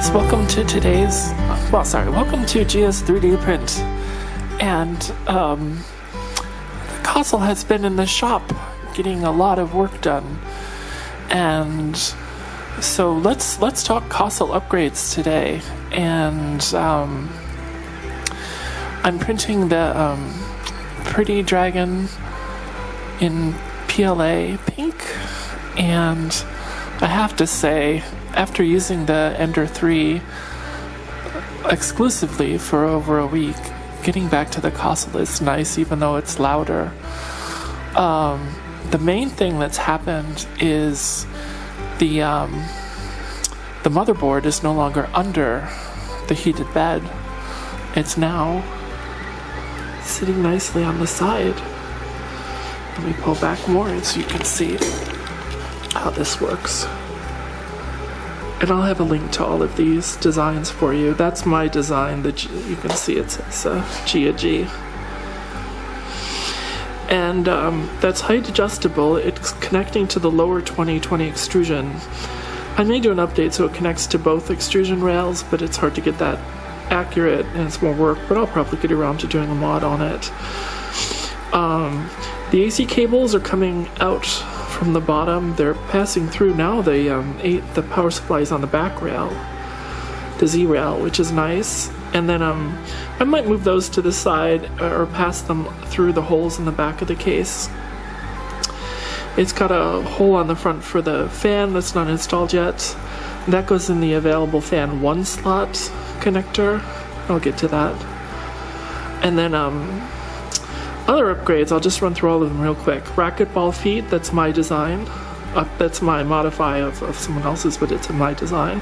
guys, welcome to today's, welcome to GS3D Print. And Kossel has been in the shop getting a lot of work done, and so let's talk Kossel upgrades today. And I'm printing the pretty dragon in PLA pink, and I have to say, after using the Ender 3 exclusively for over a week, getting back to the Kossel is nice, even though it's louder. The main thing that's happened is the motherboard is no longer under the heated bed. It's now sitting nicely on the side. Let me pull back more so you can see how this works. And I'll have a link to all of these designs for you. That's my design. That you can see it says GG. And that's height adjustable. It's connecting to the lower 2020 extrusion. I may do an update so it connects to both extrusion rails, but it's hard to get that accurate and it's more work, but I'll probably get around to doing a mod on it. The AC cables are coming out from the bottom. They're passing through now. The power supply is on the back rail, the Z rail, which is nice. And then I might move those to the side or pass them through the holes in the back of the case. It's got a hole on the front for the fan that's not installed yet. That goes in the available fan 1 slot connector. I'll get to that. And then other upgrades, I'll just run through all of them real quick. Racquetball feet, that's my design. That's my modify of someone else's, but it's in my design.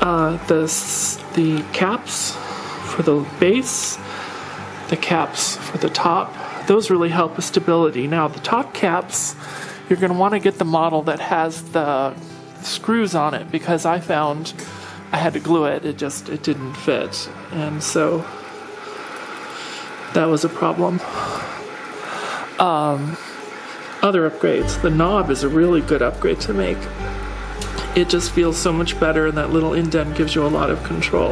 The caps for the base, the caps for the top, those really help with stability. Now the top caps, you're going to want to get the model that has the screws on it, because I found I had to glue it, it didn't fit, and so that was a problem. Other upgrades, the knob is a really good upgrade to make. It just feels so much better, and that little indent gives you a lot of control.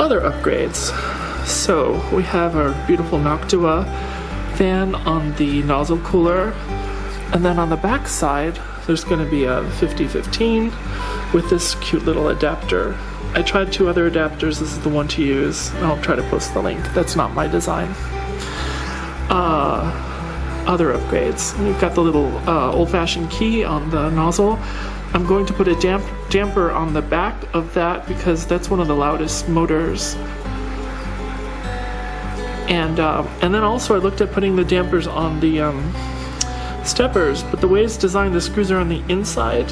Other upgrades, so we have our beautiful Noctua fan on the nozzle cooler, and then on the back side there's going to be a 5015 with this cute little adapter. I tried 2 other adapters, this is the one to use. I'll try to post the link. That's not my design. Other upgrades. We've got the little old-fashioned key on the nozzle. I'm going to put a damper on the back of that because that's one of the loudest motors. And then also I looked at putting the dampers on the steppers, but the way it's designed, the screws are on the inside,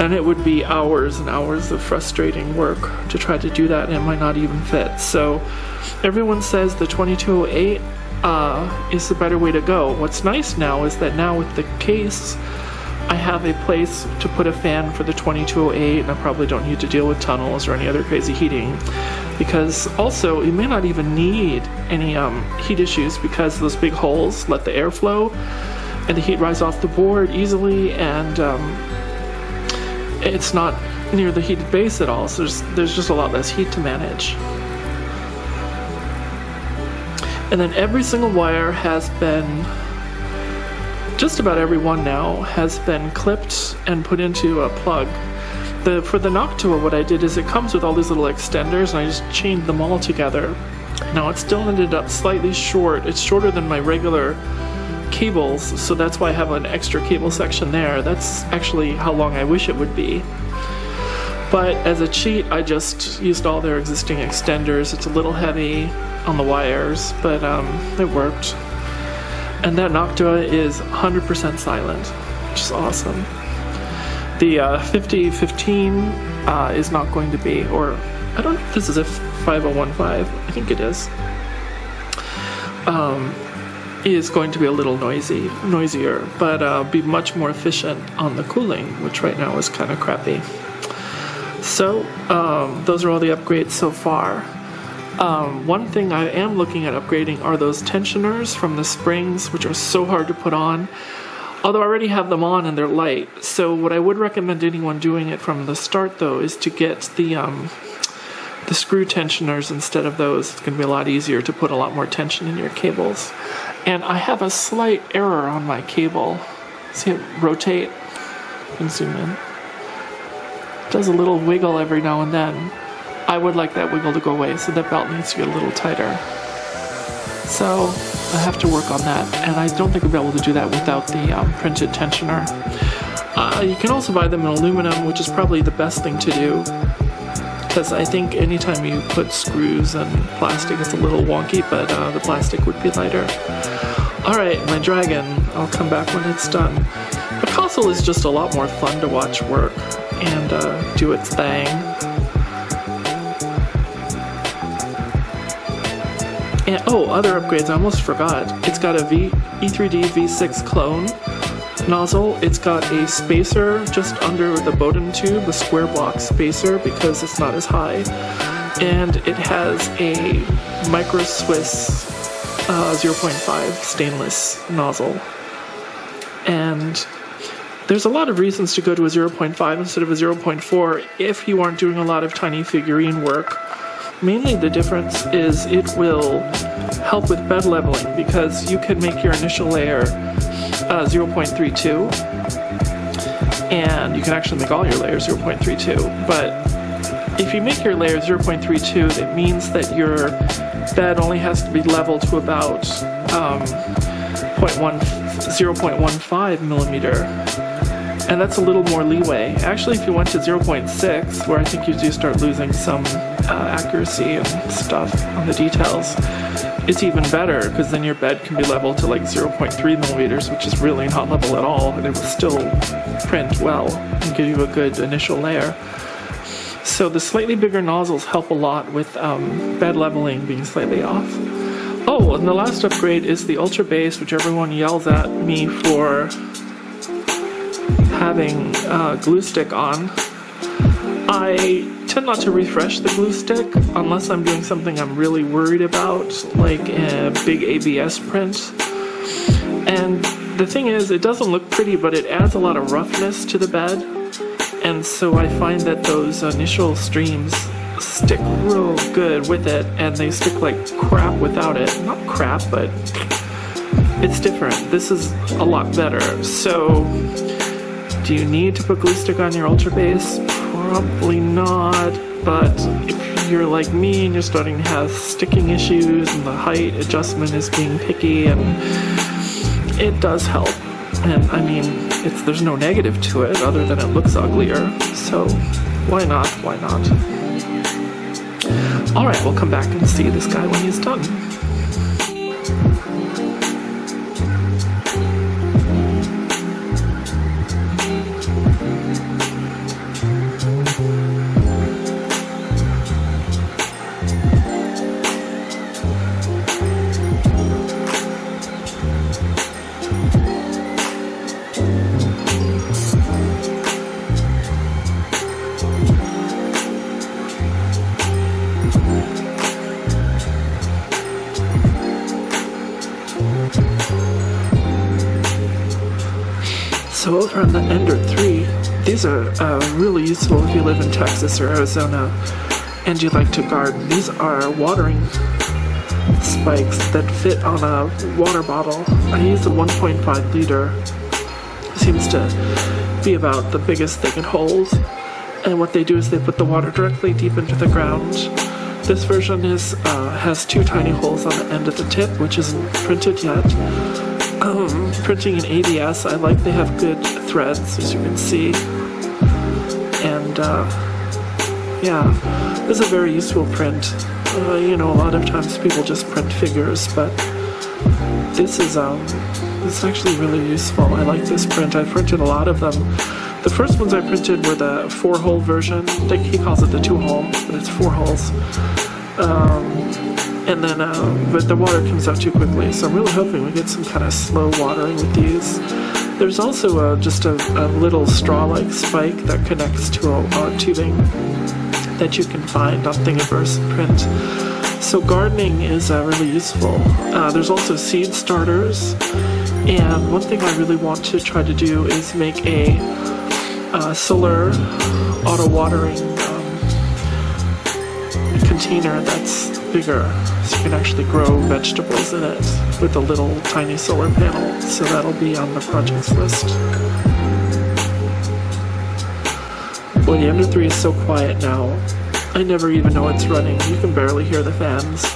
and it would be hours and hours of frustrating work to try to do that, and it might not even fit. So everyone says the 2208 is the better way to go. What's nice now is that now with the case, I have a place to put a fan for the 2208, and I probably don't need to deal with tunnels or any other crazy heating, because also you may not even need any heat issues, because those big holes let the air flow and the heat rise off the board easily, and it's not near the heated base at all, so there's just a lot less heat to manage. And then every single wire has been, just about every one now, has been clipped and put into a plug. For the Noctua, what I did is it comes with all these little extenders, and I just chained them all together. Now it still ended up slightly short. It's shorter than my regular cables, so that's why I have an extra cable section there. That's actually how long I wish it would be. But as a cheat, I just used all their existing extenders. It's a little heavy on the wires, but it worked. And that Noctua is 100% silent, which is awesome. The 5015 is not going to be, or I don't know if this is a 5015, I think it is, is going to be a little noisier, but be much more efficient on the cooling, which right now is kind of crappy. So those are all the upgrades so far. One thing I am looking at upgrading are those tensioners from the springs, which are so hard to put on. Although I already have them on and they're light. So what I would recommend anyone doing it from the start, though, is to get the screw tensioners instead of those. It's going to be a lot easier to put a lot more tension in your cables. And I have a slight error on my cable. See it rotate? You can zoom in. It does a little wiggle every now and then. I would like that wiggle to go away, so that belt needs to get a little tighter. So I have to work on that, and I don't think I'll be able to do that without the printed tensioner. You can also buy them in aluminum, which is probably the best thing to do, because I think anytime you put screws and plastic, it's a little wonky, but the plastic would be lighter. Alright, my dragon. I'll come back when it's done. But Kossel is just a lot more fun to watch work and do its thing. And, oh, other upgrades, I almost forgot. It's got a E3D V6 clone nozzle. It's got a spacer just under the Bowden tube, a square block spacer, because it's not as high. And it has a micro Swiss 0.5 stainless nozzle. And there's a lot of reasons to go to a 0.5 instead of a 0.4 if you aren't doing a lot of tiny figurine work. Mainly the difference is it will help with bed leveling, because you can make your initial layer 0.32, and you can actually make all your layers 0.32, but if you make your layer 0.32, that means that your bed only has to be leveled to about 0.15 millimeter, and that's a little more leeway. Actually, if you went to 0.6, where I think you do start losing some accuracy and stuff on the details, it's even better, because then your bed can be leveled to like 0.3 millimeters, which is really not level at all, and it will still print well and give you a good initial layer. So the slightly bigger nozzles help a lot with bed leveling being slightly off. Oh, and the last upgrade is the Ultra Base, which everyone yells at me for having glue stick on. I tend not to refresh the glue stick unless I'm doing something I'm really worried about, like a big ABS print. And the thing is, it doesn't look pretty, but it adds a lot of roughness to the bed, and so I find that those initial streams stick real good with it, and they stick like crap without it. Not crap, but it's different. This is a lot better. So do you need to put glue stick on your Ultra Base? Probably not, but if you're like me and you're starting to have sticking issues and the height adjustment is being picky, and it does help. And I mean, there's no negative to it other than it looks uglier, so why not? Why not? Alright, we'll come back and see this guy when he's done. So over on the Ender 3, these are really useful if you live in Texas or Arizona and you like to garden. These are watering spikes that fit on a water bottle. I use a 1.5 liter. It seems to be about the biggest they can hold. And what they do is they put the water directly deep into the ground. This version is has two tiny holes on the end of the tip, which isn't printed yet. Printing in ABS, I like they have good threads, as you can see, and yeah, this is a very useful print. You know, a lot of times people just print figures, but this is actually really useful. I like this print. I printed a lot of them. The first ones I printed were the 4-hole version. He calls it the 2-hole, but it's 4 holes. And then, but the water comes out too quickly, so I'm really hoping we get some kind of slow watering with these. There's also just a little straw-like spike that connects to a tubing that you can find on Thingiverse print. So gardening is really useful. There's also seed starters, And one thing I really want to try to do is make a solar auto-watering container that's bigger, so you can actually grow vegetables in it with a little tiny solar panel. So that'll be on the projects list. Boy, the Ender 3 is so quiet now. I never even know it's running. You can barely hear the fans.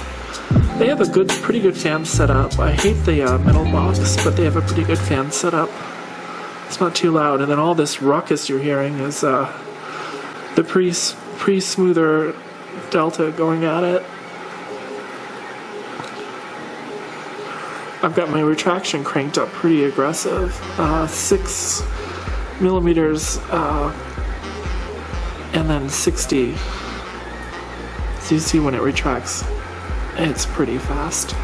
They have a pretty good fan setup. I hate the metal box, but they have a pretty good fan setup. It's not too loud, and then all this ruckus you're hearing is the pre-smoother Delta going at it. I've got my retraction cranked up pretty aggressive, 6 millimeters, and then 60. So you see when it retracts, it's pretty fast.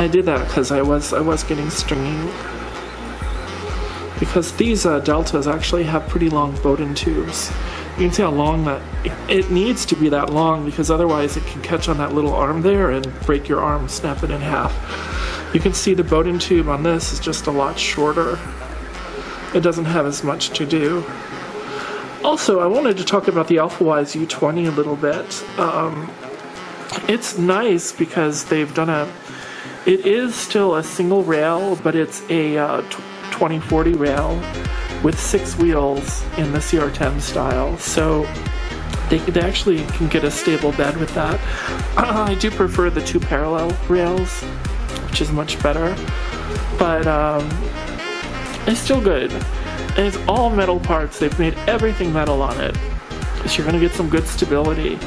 I did that because I was getting stringy, because these deltas actually have pretty long Bowden tubes. You can see how long that, it needs to be that long, because otherwise it can catch on that little arm there and break your arm, snap it in half. You can see the Bowden tube on this is just a lot shorter. It doesn't have as much to do. Also, I wanted to talk about the Alfawise U20 a little bit. It's nice because they've done it is still a single rail, but it's a 2040 rail with 6 wheels in the CR-10 style, so they actually can get a stable bed with that. I do prefer the 2 parallel rails, which is much better, but it's still good. And it's all metal parts. They've made everything metal on it, so you're going to get some good stability.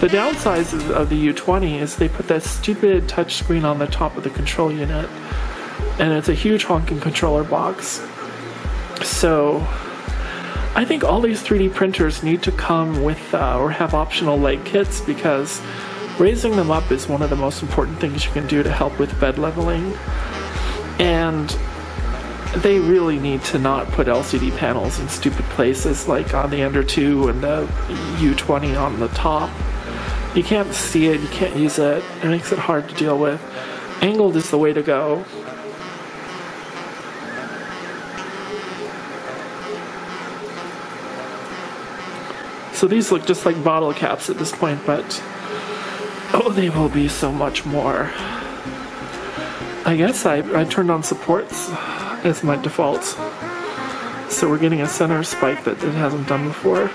The downside of the U20 is they put that stupid touchscreen on the top of the control unit, and it's a huge honking controller box. So I think all these 3D printers need to come with or have optional leg kits, because raising them up is one of the most important things you can do to help with bed leveling. And they really need to not put LCD panels in stupid places like on the Ender 2 and the U20 on the top. You can't see it, you can't use it, it makes it hard to deal with. Angled is the way to go. So these look just like bottle caps at this point, but oh, they will be so much more. I guess I turned on supports as my default, so we're getting a center spike that it hasn't done before.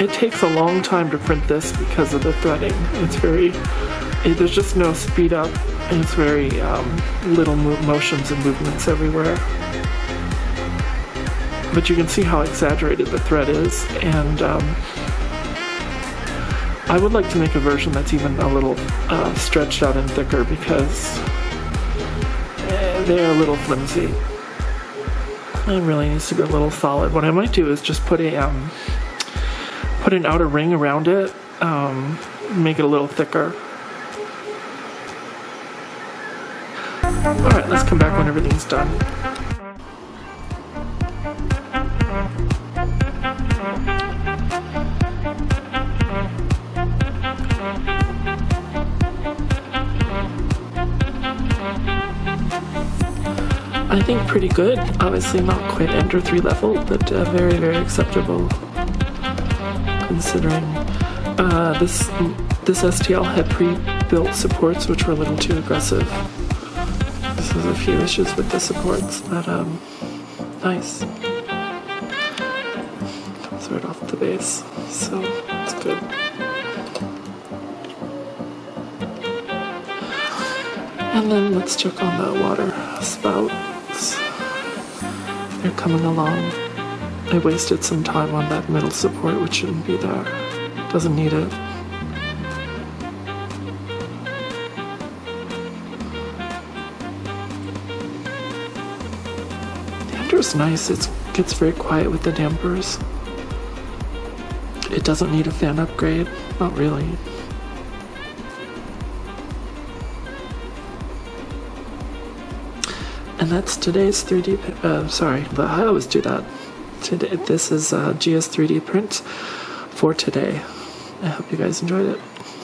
It takes a long time to print this because of the threading. It's there's just no speed up, and it's very little motions and movements everywhere. But you can see how exaggerated the thread is, and I would like to make a version that's even a little stretched out and thicker, because they are a little flimsy. It really needs to be a little solid. What I might do is just put a put an outer ring around it, make it a little thicker. All right, let's come back when everything's done. I think pretty good. Obviously not quite Ender 3 level, but very, very acceptable, considering this STL had pre-built supports which were a little too aggressive. This is a few issues with the supports, but nice. Comes right off the base, so it's good. And then let's check on the water spouts. They're coming along. I wasted some time on that middle support, which shouldn't be there. Doesn't need it. The Ender's nice. It gets very quiet with the dampers. It doesn't need a fan upgrade. Not really. And that's today's 3D, sorry, I always do that. Today, this is GS3D print for today. I hope you guys enjoyed it.